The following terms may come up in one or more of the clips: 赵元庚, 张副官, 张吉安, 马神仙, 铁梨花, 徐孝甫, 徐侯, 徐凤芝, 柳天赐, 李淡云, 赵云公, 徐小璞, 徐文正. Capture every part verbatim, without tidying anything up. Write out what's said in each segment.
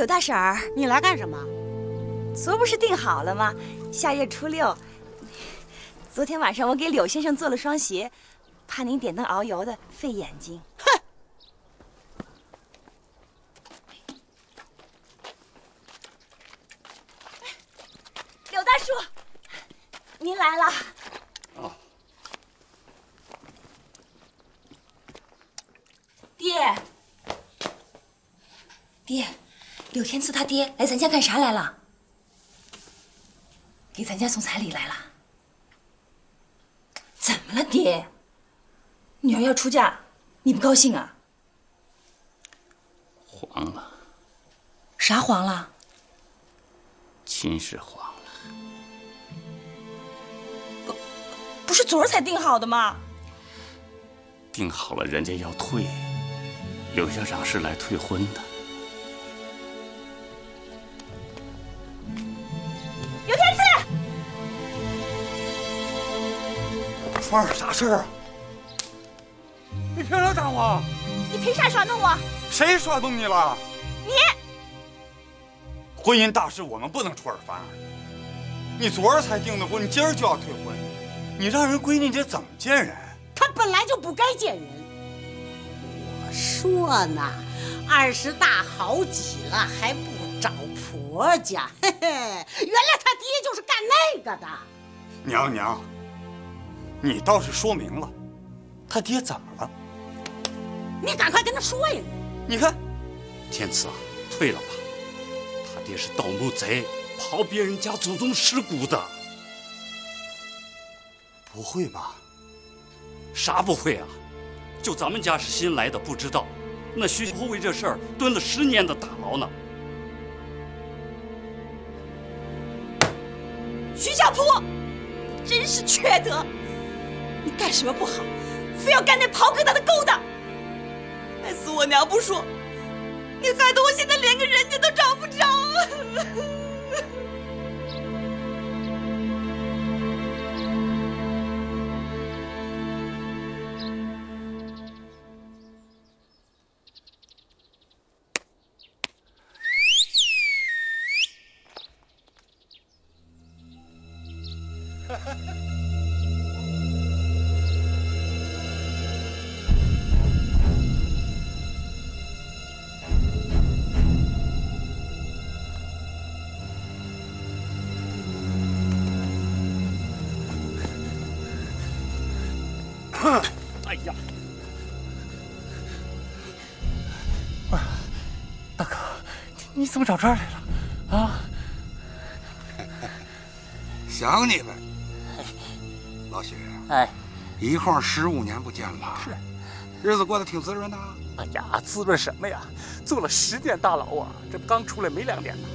柳大婶儿，你来干什么？昨不是定好了吗？下月初六。昨天晚上我给柳先生做了双鞋，怕您点灯熬油的费眼睛。哼！柳大叔，您来了。哦。爹。爹，柳天赐他爹来咱家干啥来了？给咱家送彩礼来了。 怎么了，爹？女儿要出嫁，你不高兴啊？黄了。啥黄了？亲事黄了。不，不是昨儿才定好的吗？定好了，人家要退。柳校长是来退婚的。刘天赐。 花儿，啥事儿啊？你凭啥打我？你凭啥耍弄我？谁耍弄你了？你！婚姻大事我们不能出尔反尔。你昨儿才订的婚，你今儿就要退婚，你让人闺女家怎么见人？她本来就不该见人。我说呢，二十大好几了还不找婆家，嘿嘿，原来他爹就是干那个的。娘娘。 你倒是说明了，他爹怎么了？你赶快跟他说呀！你看，天赐啊，退了吧。他爹是盗墓贼，刨别人家祖宗尸骨的。不会吧？啥不会啊？就咱们家是新来的，不知道。那徐侯为这事儿蹲了十年的大牢呢。徐小璞，真是缺德！ 你干什么不好，非要干那袍哥他的勾当，害死我娘不说，你害得我现在连个人家都找不着。哎呀，大哥，你怎么找这儿来了？啊，想你了，老许。哎，一晃十五年不见了，是，日子过得挺滋润的。哎呀，滋润什么呀？坐了十年大牢啊，这不刚出来没两年呢。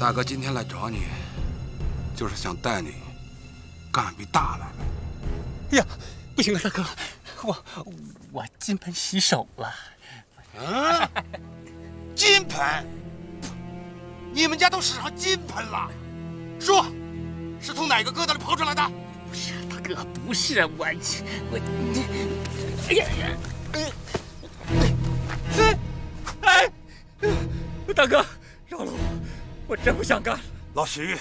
大哥今天来找你，就是想带你干笔大来了。哎呀。 不行啊，大哥，我我金盆洗手了。啊，金盆？你们家都使上金盆了？说，是从哪个疙瘩里刨出来的？不是，大哥，不是我我。哎呀呀！哎哎，大哥，饶了我，我真不想干了。老徐，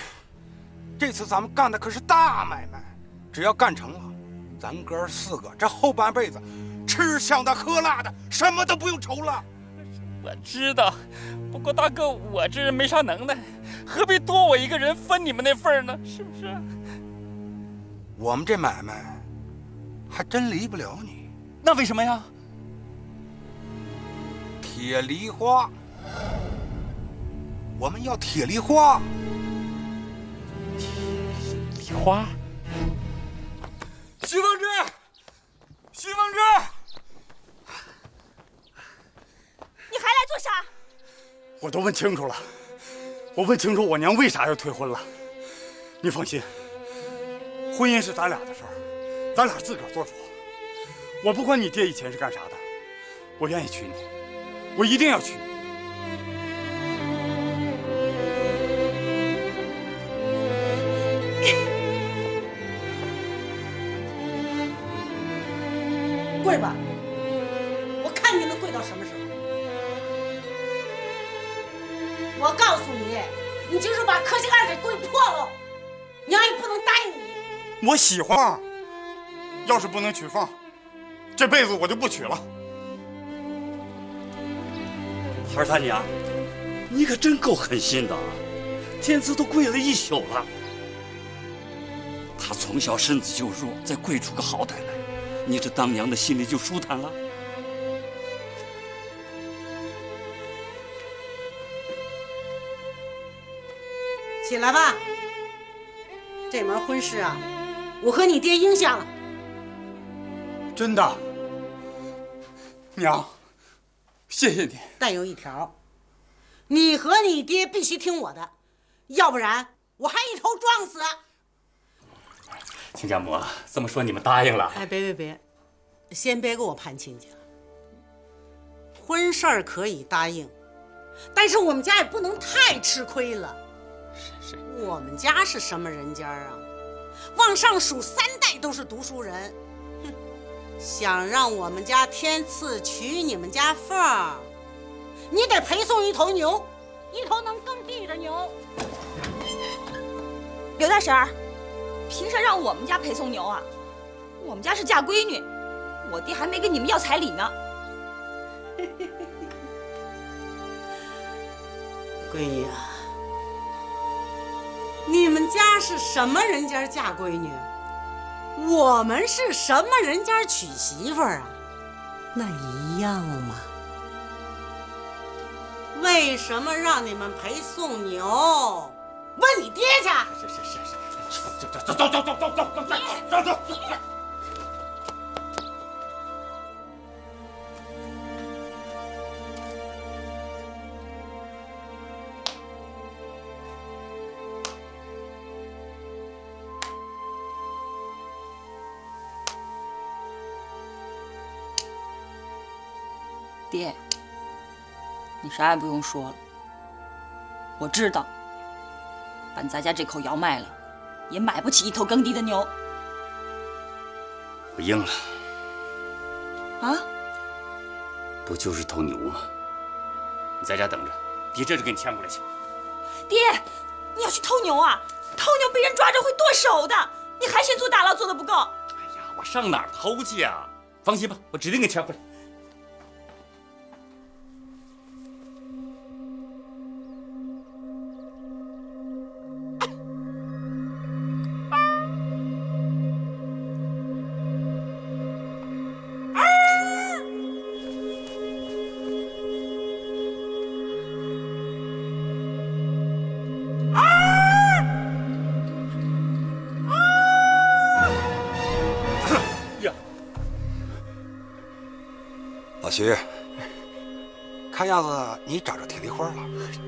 这次咱们干的可是大买卖，只要干成了。 咱哥四个，这后半辈子，吃香的喝辣的，什么都不用愁了。我知道，不过大哥，我这人没啥能耐，何必多我一个人分你们那份呢？是不是？我们这买卖，还真离不了你。那为什么呀？铁梨花，我们要铁梨花。铁梨花。 徐凤芝，徐凤芝，你还来做啥？我都问清楚了，我问清楚我娘为啥要退婚了。你放心，婚姻是咱俩的事儿，咱俩自个儿做主。我不管你爹以前是干啥的，我愿意娶你，我一定要娶你。 跪吧！我看你能跪到什么时候！我告诉你，你就是把科兴二给跪破了，娘也不能答应你。我喜欢，要是不能娶凤，这辈子我就不娶了。孩儿他娘，你可真够狠心的啊！天资都跪了一宿了。 他从小身子就弱，再跪出个好歹来，你这当娘的心里就舒坦了。起来吧，这门婚事啊，我和你爹应下了。真的，娘，谢谢你。但有一条，你和你爹必须听我的，要不然我还一头撞死。 亲家母，这么说你们答应了？哎，别别别，先别跟我攀亲家。婚事儿可以答应，但是我们家也不能太吃亏了。是是，我们家是什么人家啊？往上数三代都是读书人，哼，想让我们家天赐娶你们家凤儿，你得陪送一头牛，一头能耕地的牛。刘大婶儿。 凭啥让我们家陪送牛啊？我们家是嫁闺女，我爹还没跟你们要彩礼呢。闺女啊，你们家是什么人家嫁闺女？我们是什么人家娶媳妇儿啊？那一样吗？为什么让你们陪送牛？问你爹去！是是是是。 走走走走走走走走走走！爹，你啥也不用说了，我知道，把咱家这口窑卖了。 也买不起一头耕地的牛。我应了。啊？不就是头牛吗？你在家等着，爹这就给你牵过来去。爹，你要去偷牛啊？偷牛被人抓着会剁手的，你还嫌做打捞做的不够？哎呀，我上哪儿偷去啊？放心吧，我指定给你牵回来。 媳妇，看样子你找着铁梨花了，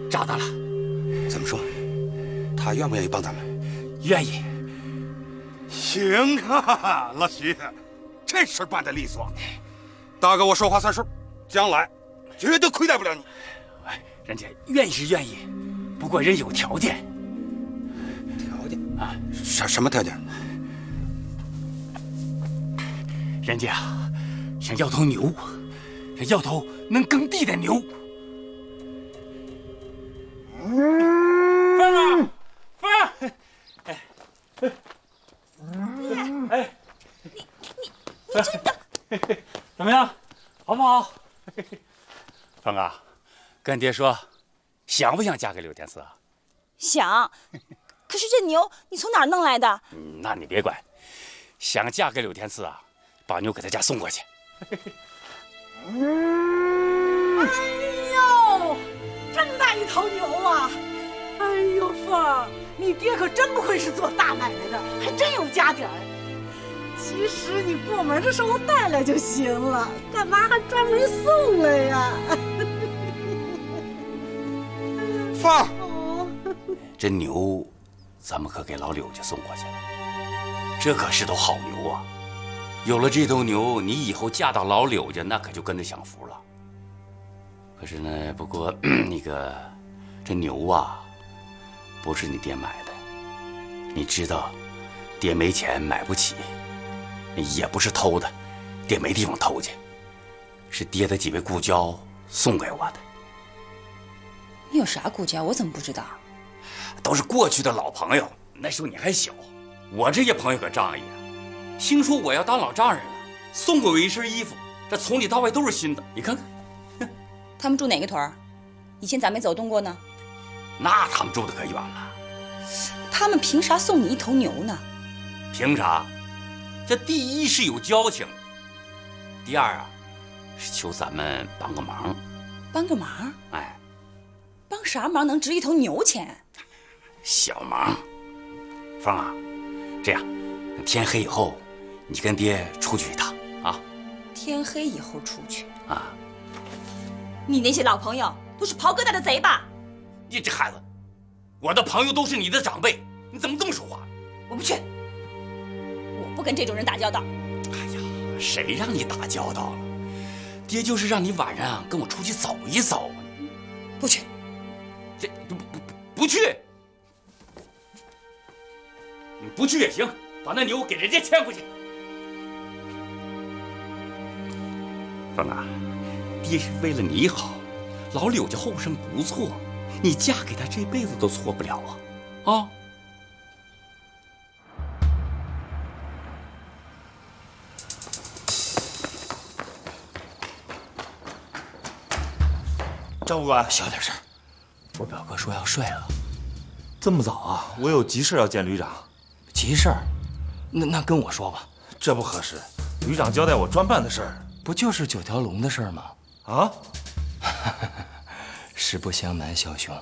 找到了。怎么说？他愿不愿意帮咱们？愿意。行啊，老徐，这事办得利索。大哥，我说话算数，将来绝对亏待不了你。哎，人家愿意是愿意，不过人有条件。条件啊？什什么条件？人家啊，想要头牛。 要头能耕地的牛，凤儿，凤儿，哎，哎，你你你真的怎么样？好不好？凤儿，跟爹说，想不想嫁给柳天赐？想，可是这牛你从哪儿弄来的？那你别管，想嫁给柳天赐啊，把牛给他家送过去。 哎呦，真大一头牛啊！哎呦，凤儿，你爹可真不愧是做大买卖的，还真有家底儿。其实你过门的时候带来就行了，干嘛还专门送来呀？凤儿，这牛咱们可给老柳家送过去了，这可是头好牛啊！ 有了这头牛，你以后嫁到老柳家，那可就跟着享福了。可是呢，不过那个这牛啊，不是你爹买的，你知道，爹没钱买不起，也不是偷的，爹没地方偷去，是爹的几位故交送给我的。你有啥顾家？我怎么不知道？都是过去的老朋友，那时候你还小。我这些朋友可仗义啊，听说我要当老丈人了，送给我一身衣服，这从里到外都是新的。你看看，他们住哪个屯儿？以前咋没走动过呢？那他们住的可远了。他们凭啥送你一头牛呢？凭啥？这第一是有交情，第二啊，是求咱们帮个忙。 帮个忙？哎，帮啥忙能值一头牛钱？小忙。芳啊，这样，天黑以后，你跟爹出去一趟啊。天黑以后出去啊？你那些老朋友都是袍哥带的贼吧？你这孩子，我的朋友都是你的长辈，你怎么这么说话？我不去，我不跟这种人打交道。哎呀，谁让你打交道了？ 爹就是让你晚上跟我出去走一走，不去，这不不不去，你不去也行，把那牛给人家牵回去。凤啊，爹是为了你好，老柳家后生不错，你嫁给他这辈子都错不了啊，啊。 张副官，小点声！我表哥说要睡了，这么早啊？我有急事要见旅长。急事？那那跟我说吧。这不合适，旅长交代我专办的事儿，不就是九条龙的事儿吗？啊！实不相瞒，小兄，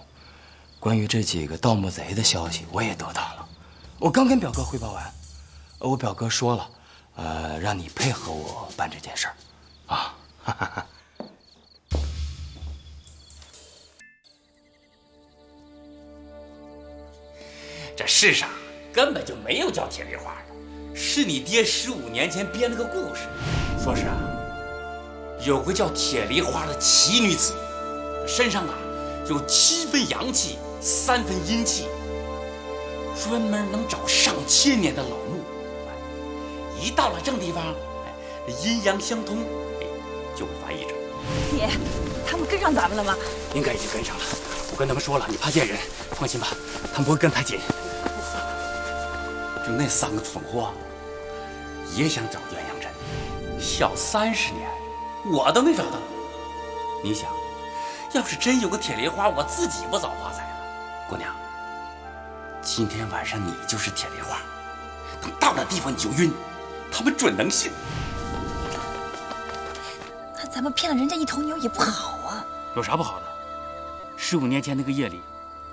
关于这几个盗墓贼的消息我也得到了。我刚跟表哥汇报完，我表哥说了，呃，让你配合我办这件事儿，啊！哈哈哈。 这世上根本就没有叫铁梨花的，是你爹十五年前编了个故事，说是啊，有个叫铁梨花的奇女子，身上啊有七分阳气，三分阴气，专门能找上千年的老墓，一到了正地方，阴阳相通，就会发异症。爹，他们跟上咱们了吗？应该已经跟上了，我跟他们说了，你怕见人，放心吧，他们不会跟太紧。 就那三个蠢货，也想找鸳鸯枕，小三十年，我都没找到。你想，要是真有个铁梨花，我自己不早发财了。姑娘，今天晚上你就是铁梨花，等到了地方你就晕，他们准能信。那咱们骗了人家一头牛也不好啊。有啥不好的？十五年前那个夜里，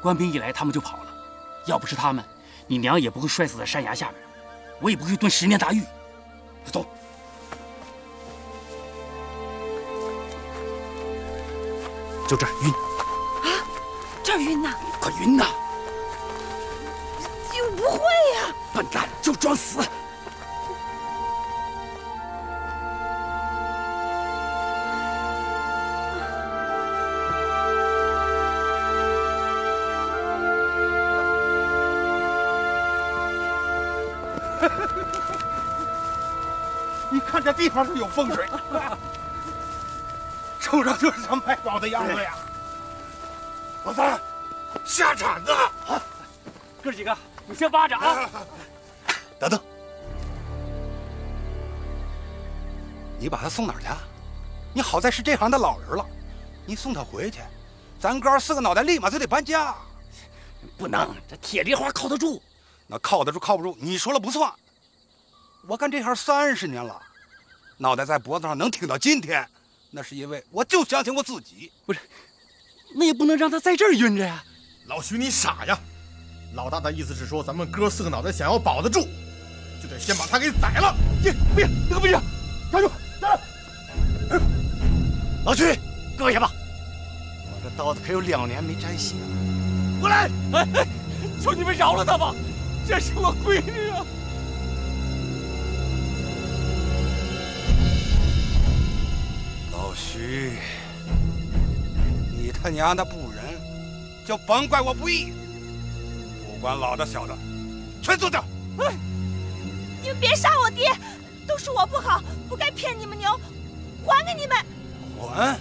官兵一来他们就跑了，要不是他们。 你娘也不会摔死在山崖下面，我也不会蹲十年大狱。走。就这儿晕。啊，这儿晕呐！快晕呐！又不会呀、啊！笨蛋，就装死。这地方是有风水，瞅着就是咱卖宝的样子呀！老三，下铲子！哥几个，你先扒着啊！等等，你把他送哪儿去？你好在是这行的老人了，你送他回去，咱哥四个脑袋立马就得搬家。不能，这铁梨花靠得住。那靠得住靠不住，你说了不算。我干这行三十年了。 脑袋在脖子上能挺到今天，那是因为我就相信我自己。不是，那也不能让他在这儿晕着呀。老徐，你傻呀！老大的意思是说，咱们哥四个脑袋想要保得住，就得先把他给宰了。别别，这个不行！站住！站！老徐，搁下吧！我这刀子可有两年没沾血了。过来！哎哎，求你们饶了他吧，这是我闺女啊！ 老徐，你他娘的不仁，就甭怪我不义。不管老的小的，全做掉！哎，你们别杀我爹，都是我不好，不该骗你们牛，还给你们！还？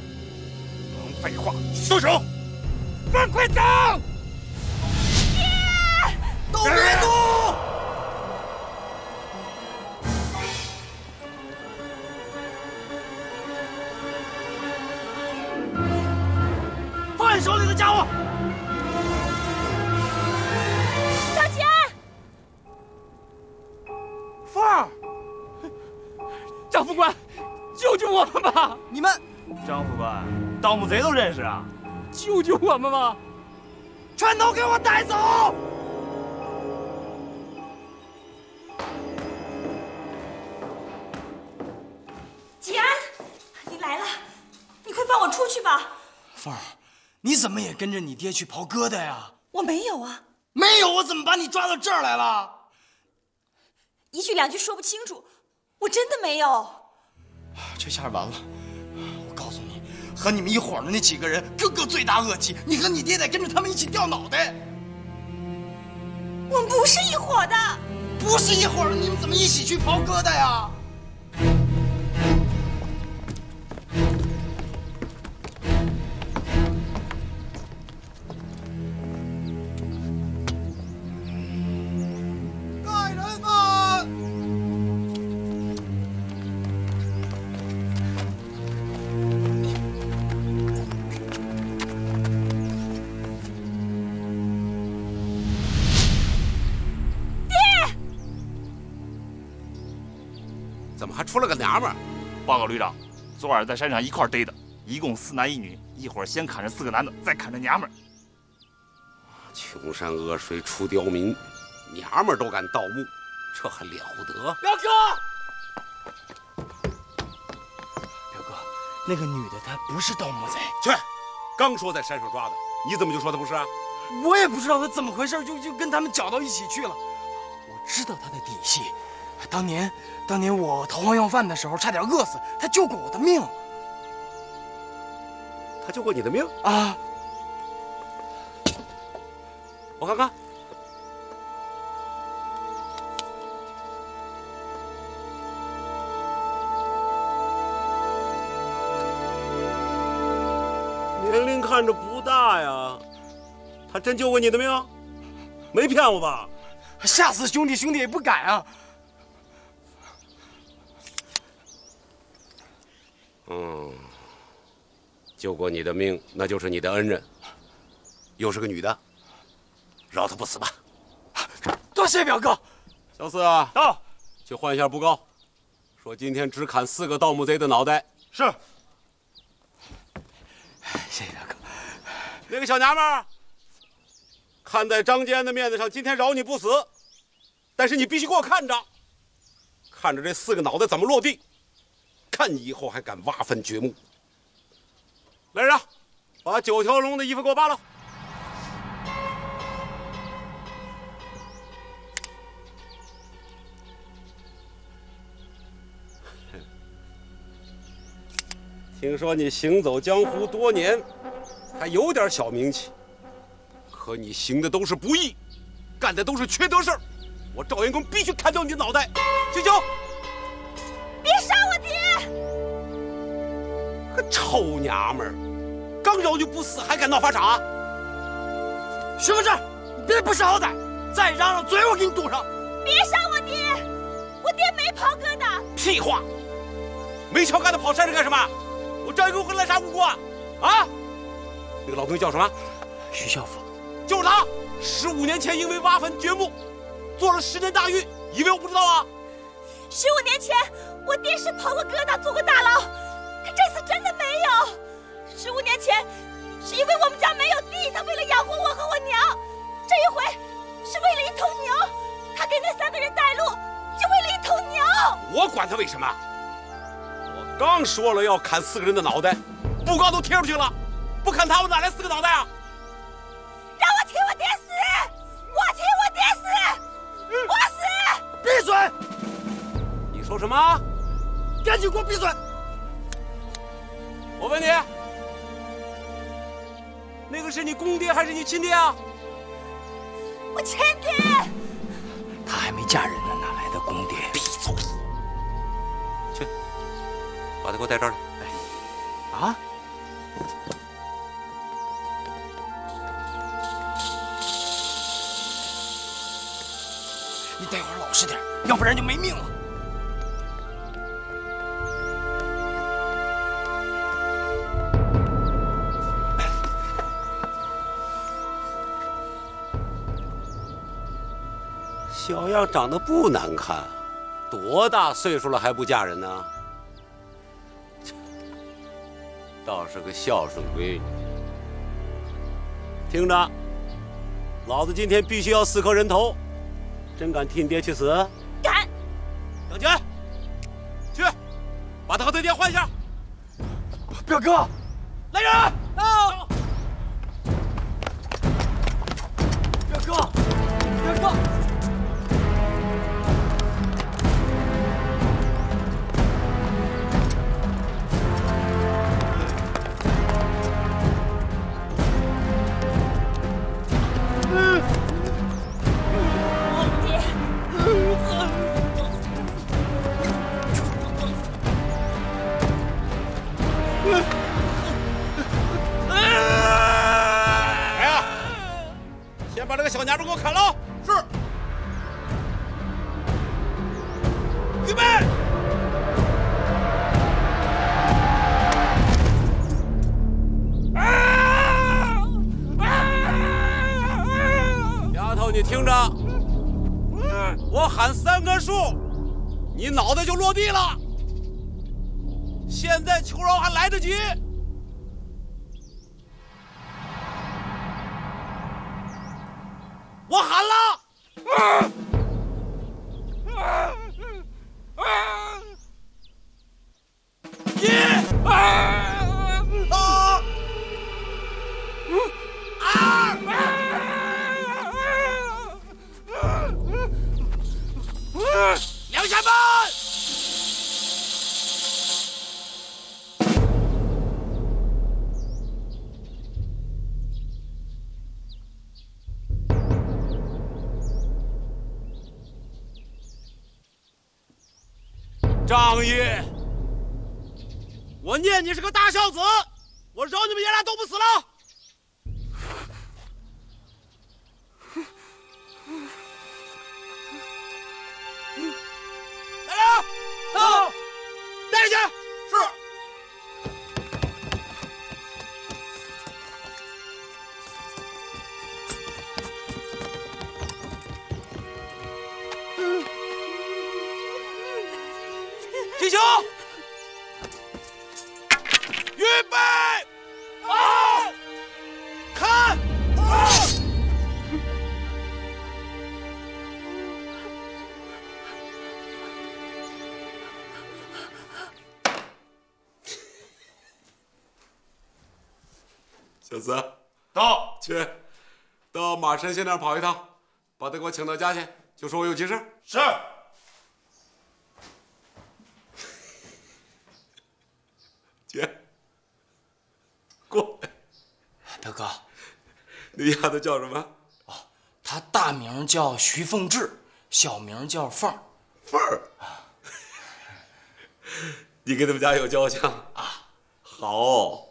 甭废话，收手！放快走！都别动！放下手里的家伙！小琪儿，凤儿，张副官，救救我们吧！你们，张副官，盗墓贼都认识啊？ 救救我们吧！全都给我带走！季安，你来了，你快放我出去吧！凤儿，你怎么也跟着你爹去刨疙瘩呀？我没有啊！没有，我怎么把你抓到这儿来了？一句两句说不清楚，我真的没有。这下完了。 和你们一伙的那几个人，个个罪大恶极。你和你爹得跟着他们一起掉脑袋。我们不是一伙的，不是一伙的，你们怎么一起去刨疙瘩呀？带人吧！出了个娘们儿，报告旅长，昨晚在山上一块逮的，一共四男一女，一会儿先砍着四个男的，再砍着娘们儿。穷山恶水出刁民，娘们儿都敢盗墓，这还了得？表哥，表哥，那个女的她不是盗墓贼。去，刚说在山上抓的，你怎么就说她不是啊？我也不知道她怎么回事，就就跟他们搅到一起去了。我知道她的底细。 当年，当年我逃荒要饭的时候，差点饿死，他救过我的命。他救过你的命啊！我看看，年龄看着不大呀，他真救过你的命？没骗我吧？吓死兄弟，兄弟也不敢啊！ 嗯，救过你的命，那就是你的恩人，又是个女的，饶她不死吧。多谢表哥。小四啊，到，去换一下布告，说今天只砍四个盗墓贼的脑袋。是。谢谢表哥。那个小娘们儿，看在张坚的面子上，今天饶你不死，但是你必须给我看着，看着这四个脑袋怎么落地。 看你以后还敢挖坟掘墓！来人，把九条龙的衣服给我扒了。听说你行走江湖多年，还有点小名气，可你行的都是不义，干的都是缺德事儿。我赵云公必须砍掉你的脑袋，行不行？别杀我！ 个臭娘们儿，刚饶你不死，还敢闹法场？徐文正，你别不识好歹，再嚷嚷，嘴我给你堵上！别杀我爹，我爹没刨疙瘩。屁话，没撬疙瘩跑山上干什么？我赵云公会滥杀无辜啊！啊，那个老东西叫什么？徐孝甫，就是他。十五年前因为挖坟掘墓，坐了十年大狱，以为我不知道啊？十五年前，我爹是刨过疙瘩，坐过大牢。 可这次真的没有。十五年前，是因为我们家没有地，他为了养活我和我娘；这一回，是为了一头牛，他给那三个人带路，就为了一头牛。我管他为什么！我刚说了要砍四个人的脑袋，布告都贴出去了，不砍他，我哪来四个脑袋啊？让我替我爹死！我替我爹死！我死！闭嘴！你说什么？赶紧给我闭嘴！ 我问你，那个是你公爹还是你亲爹啊？我亲爹。他还没嫁人呢，哪来的公爹？闭嘴！去，把他给我带这儿来。哎，啊？你待会儿老实点，要不然就没命了。 小样长得不难看，多大岁数了还不嫁人呢？倒是个孝顺闺女。听着，老子今天必须要四颗人头，真敢替你爹去死？敢！等军，去，把他和他爹换一下。表哥，来人！到。表哥，表哥。 小娘们，给我砍了！是。预备。啊啊啊！丫头，你听着，我喊三个数，你脑袋就落地了。现在求饶还来得及。 我喊了，一，二，两下半。 张毅，我念你是个大孝子，我饶你们爷俩都不死了。来人，走，带下去。是。 起行，预备，啊，看，啊！小子，到，去，到马神仙那儿跑一趟，把他给我请到家去，就说我有急事。是。 姐，过来。表哥，那丫头叫什么？哦，她大名叫徐凤志，小名叫凤儿。凤儿，你跟他们家有交情啊？好，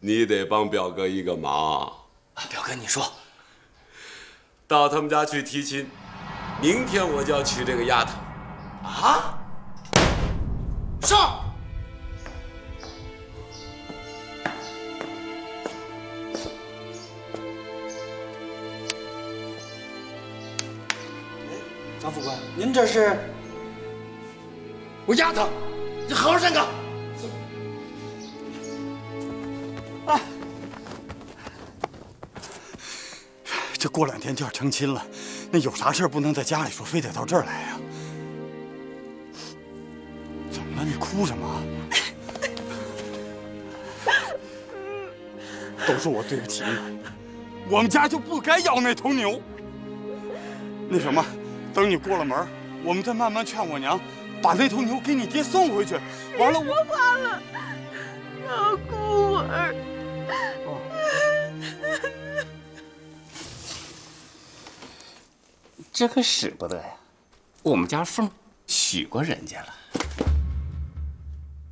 你得帮表哥一个忙。啊，表哥，你说，到他们家去提亲，明天我就要娶这个丫头。啊？上。 张副官，您这是？我丫头，你好好站岗。啊！这过两天就要成亲了，那有啥事不能在家里说，非得到这儿来呀？怎么了？你哭什么？都是我对不起你，我们家就不该要那头牛。那什么？ 等你过了门，我们再慢慢劝我娘，把那头牛给你爹送回去。完了，我怕了，要孤儿。哦、这可使不得呀！我们家凤许过人家了，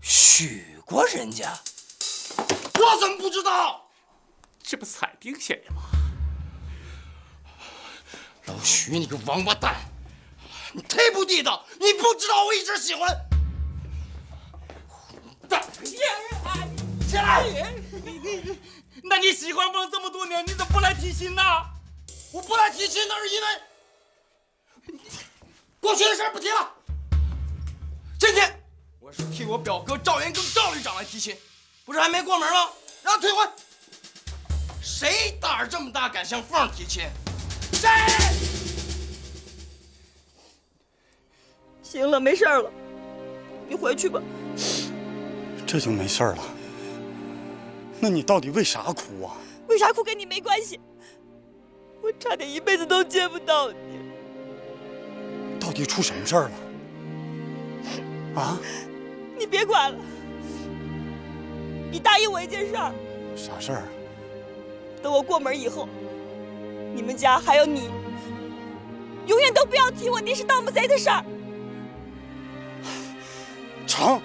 许过人家，我怎么不知道？这不彩冰写的吗？老许，你个王八蛋！你忒不地道！你不知道我一直喜欢。大爷，起来！那你喜欢我这么多年，你怎么不来提亲呢？我不来提亲，那是因为过去的事不提了。今天我是替我表哥赵元庚赵旅长来提亲，不是还没过门吗？让他退婚。谁胆儿这么大，敢向凤提亲？谁？ 行了，没事了，你回去吧。这就没事了？那你到底为啥哭啊？为啥哭跟你没关系。我差点一辈子都见不到你。到底出什么事儿了？啊？你别管了。你答应我一件事儿。啥事儿？等我过门以后，你们家还有你，永远都不要提我您是盗墓贼的事儿。 成，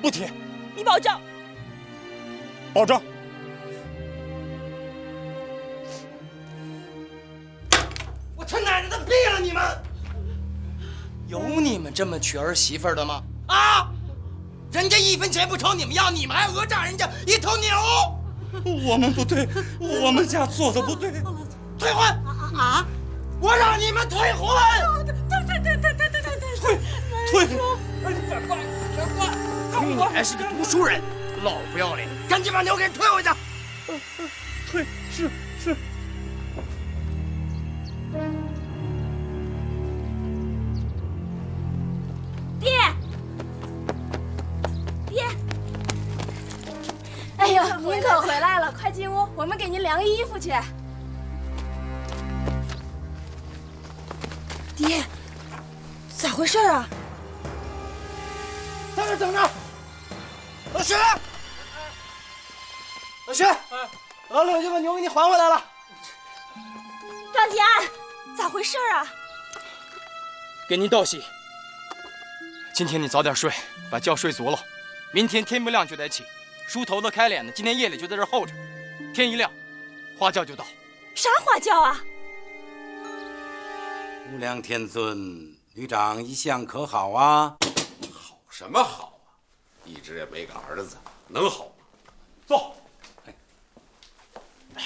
不提。你保证？保证。我他奶奶的毙了你们！有你们这么娶儿媳妇的吗？啊！人家一分钱不朝你们要，你们还讹诈人家一头牛！我们不对，我们家做的不对。退婚！啊！我让你们退婚！退退退退退退退！退！ 你还是个读书人，老不要脸！赶紧把牛给退回去。退是是。爹，爹，哎呦，您可回来了！快进屋，我们给您量衣服去。爹，咋回事啊？ 在这等着，老徐，老徐，老柳就把牛给你还回来了。张吉安，咋回事啊？给您道喜。今天你早点睡，把觉睡足了。明天天不亮就得起，梳头的、开脸的，今天夜里就在这候着。天一亮，花轿就到。啥花轿啊？无量天尊，旅长一向可好啊？ 什么好啊！一直也没个儿子，能好吗？走。哎呀，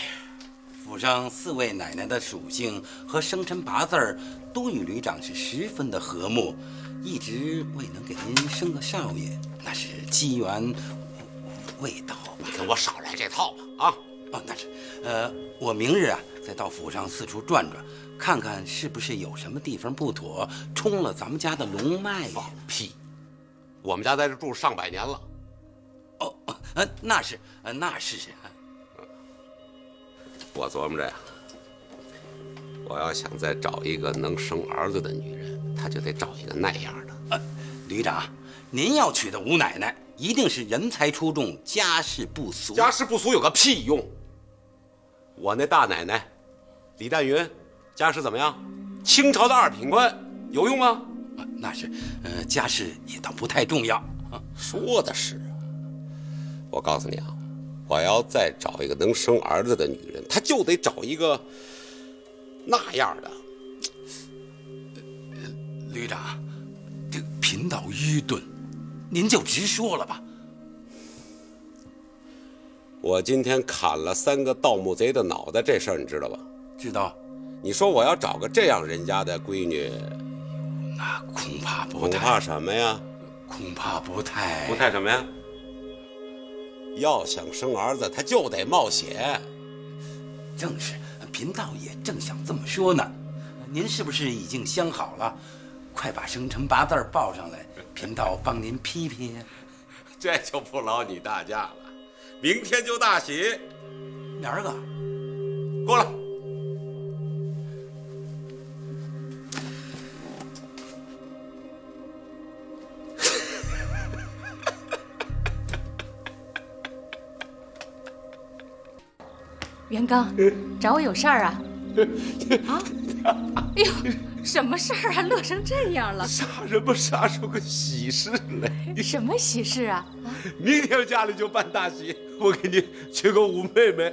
府上四位奶奶的属性和生辰八字儿都与旅长是十分的和睦，一直未能给您生个少爷，那是机缘未到吧？你跟我少来这套吧！啊，哦，那是，呃，我明日啊再到府上四处转转，看看是不是有什么地方不妥，冲了咱们家的龙脉。放屁！ 我们家在这住上百年了，哦，呃，那是，呃，那是。我琢磨着呀，我要想再找一个能生儿子的女人，她就得找一个那样的。呃，旅长，您要娶的吴奶奶一定是人才出众，家世不俗。家世不俗有个屁用！我那大奶奶，李淡云，家世怎么样？清朝的二品官，有用吗？ 那是，呃，家世也倒不太重要啊。说的是啊，我告诉你啊，我要再找一个能生儿子的女人，她就得找一个那样的。呃，旅长，这个贫道愚钝，您就直说了吧。我今天砍了三个盗墓贼的脑袋，这事儿你知道吧？知道。你说我要找个这样人家的闺女。 那恐怕不太……恐怕什么呀？恐怕不太……不太什么呀？要想生儿子，他就得冒险。正是，贫道也正想这么说呢。您是不是已经相好了？快把生辰八字报上来，贫道帮您批批。这就不劳你大驾了，明天就大喜。明儿个，过来。 元庚，找我有事儿啊？啊！哎呦，什么事儿啊？乐成这样了！啥什么啥时候个喜事来？什么喜事啊？啊！明天家里就办大喜，我给你娶个五妹妹。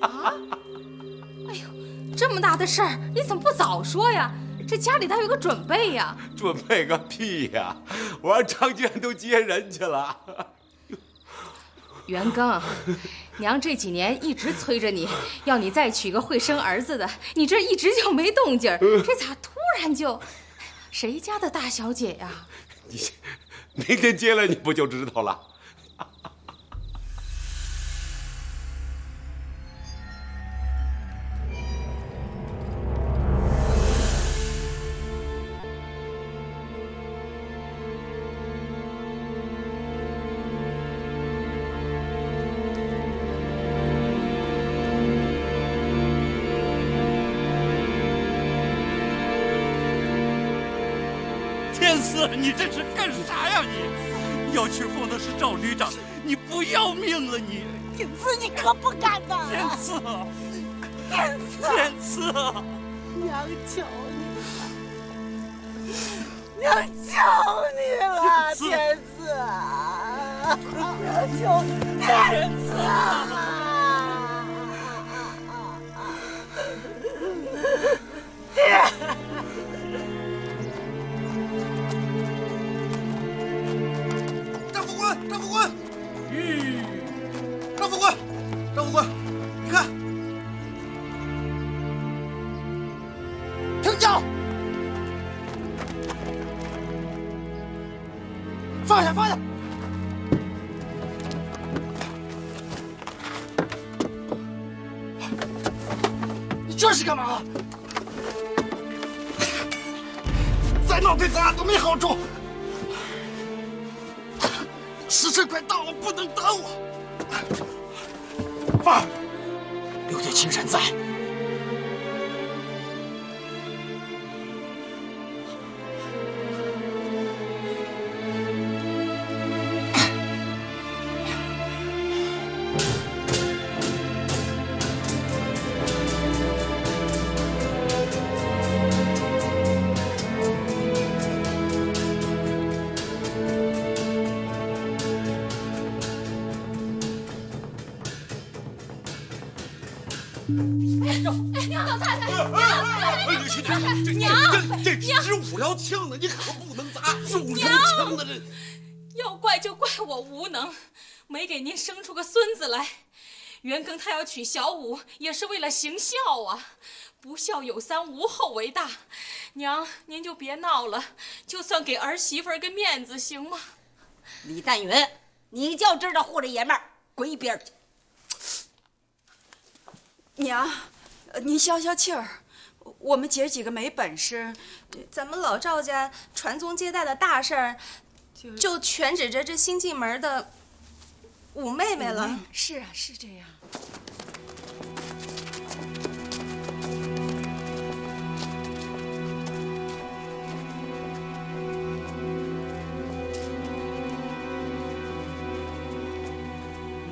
啊！哎呦，这么大的事儿，你怎么不早说呀？这家里得有个准备呀。准备个屁呀！我让张娟都接人去了。元庚，娘这几年一直催着你，要你再娶个会生儿子的，你这一直就没动静，这咋突然就？谁家的大小姐呀？你明天接来你不就知道了？ 你这是干啥呀你？你要娶凤的是赵旅长，你不要命了你！天赐，你可不敢呐！天赐，天赐，天赐！娘求你了，娘求你了，天赐！求你，天赐！爹。 张副官，嗯，张副官，张副官，你看，停脚，放下，放下。 你这是干嘛？再闹对咱俩都没好处。 时辰快到了，不能等我。放，留点精神在。枪呢？你可不能砸！娘，枪呢？这要怪就怪我无能，没给您生出个孙子来。元庚他要娶小五，也是为了行孝啊。不孝有三，无后为大。娘，您就别闹了，就算给儿媳妇个面子，行吗？李淡云，你就知道护着爷们儿，滚一边去！娘，您消消气儿。 我们姐几个没本事，咱们老赵家传宗接代的大事儿，就全指着这新进门的五妹妹了。是啊，是这样。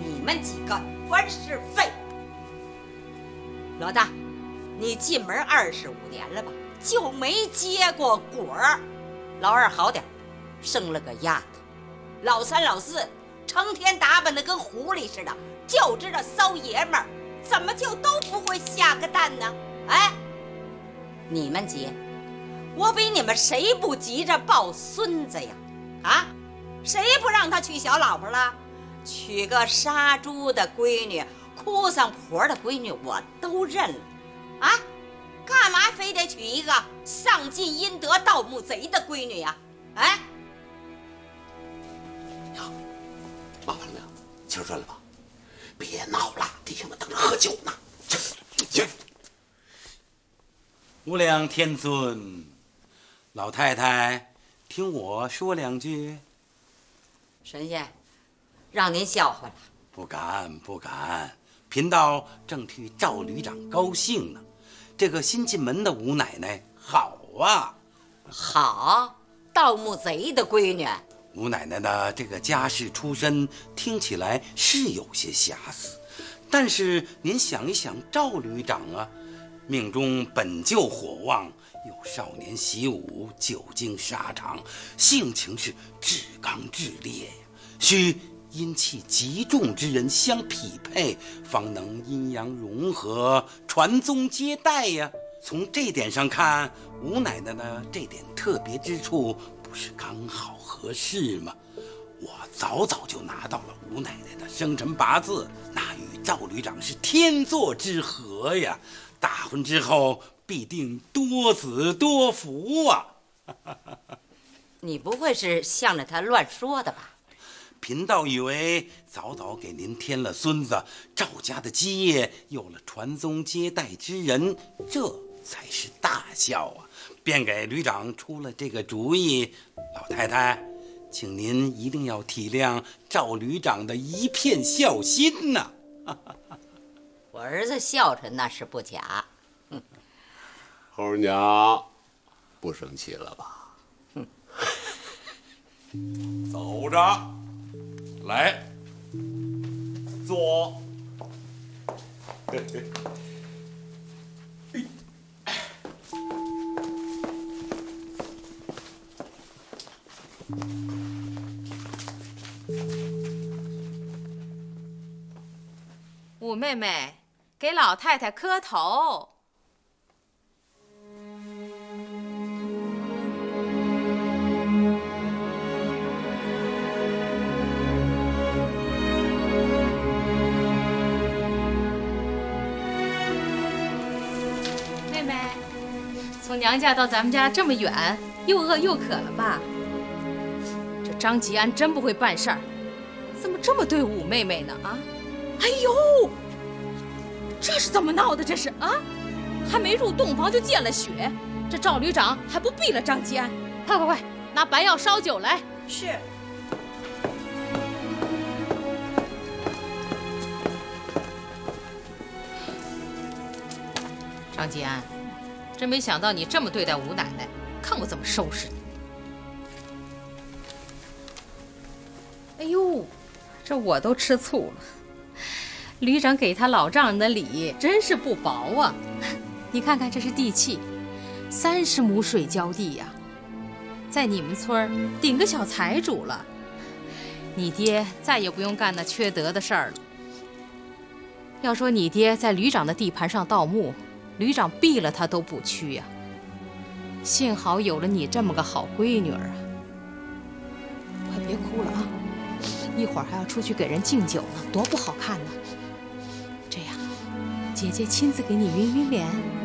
你们几个全是废物，老大。 你进门二十五年了吧，就没结过果儿。老二好点，生了个丫头。老三、老四成天打扮的跟狐狸似的，就知道骚爷们儿，怎么就都不会下个蛋呢？哎，你们急，我比你们谁不急着抱孙子呀？啊，谁不让他娶小老婆了？娶个杀猪的闺女，哭丧婆的闺女，我都认了。 啊，干嘛非得娶一个丧尽阴德、盗墓贼的闺女呀？哎，娘，麻烦了，气儿顺了吧？别闹了，弟兄们等着喝酒呢。去，无量天尊，老太太，听我说两句。神仙，让您笑话了。不敢，不敢。贫道正替赵旅长高兴呢。 这个新进门的吴奶奶好啊，好，盗墓贼的闺女。吴奶奶呢，这个家世出身听起来是有些瑕疵，但是您想一想，赵旅长啊，命中本就火旺，又少年习武，久经沙场，性情是至刚至烈呀，需阴气极重之人相匹配，方能阴阳融合，传宗接代呀。从这点上看，吴奶奶呢这点特别之处不是刚好合适吗？我早早就拿到了吴奶奶的生辰八字，那与赵旅长是天作之合呀！大婚之后必定多子多福啊！你不会是向着他乱说的吧？ 贫道以为早早给您添了孙子，赵家的基业有了传宗接代之人，这才是大孝啊！便给旅长出了这个主意。老太太，请您一定要体谅赵旅长的一片孝心呐、啊！我儿子孝顺那是不假。嗯、猴娘，不生气了吧？嗯、走着。 来，坐。五妹妹，给老太太磕头。 从娘家到咱们家这么远，又饿又渴了吧？这张吉安真不会办事儿，怎么这么对五妹妹呢？啊！哎呦，这是怎么闹的？这是啊！还没入洞房就见了血，这赵旅长还不毙了张吉安？快快快，拿白药烧酒来！是。 张吉安，真没想到你这么对待吴奶奶，看我怎么收拾你！哎呦，这我都吃醋了。旅长给他老丈人的礼真是不薄啊！你看看，这是地契，三十亩水浇地呀、啊，在你们村儿顶个小财主了。你爹再也不用干那缺德的事儿了。要说你爹在旅长的地盘上盗墓， 旅长毙了他都不屈呀、啊！幸好有了你这么个好闺女儿啊！快别哭了啊，一会儿还要出去给人敬酒呢，多不好看呢！这样，姐姐亲自给你晕晕脸。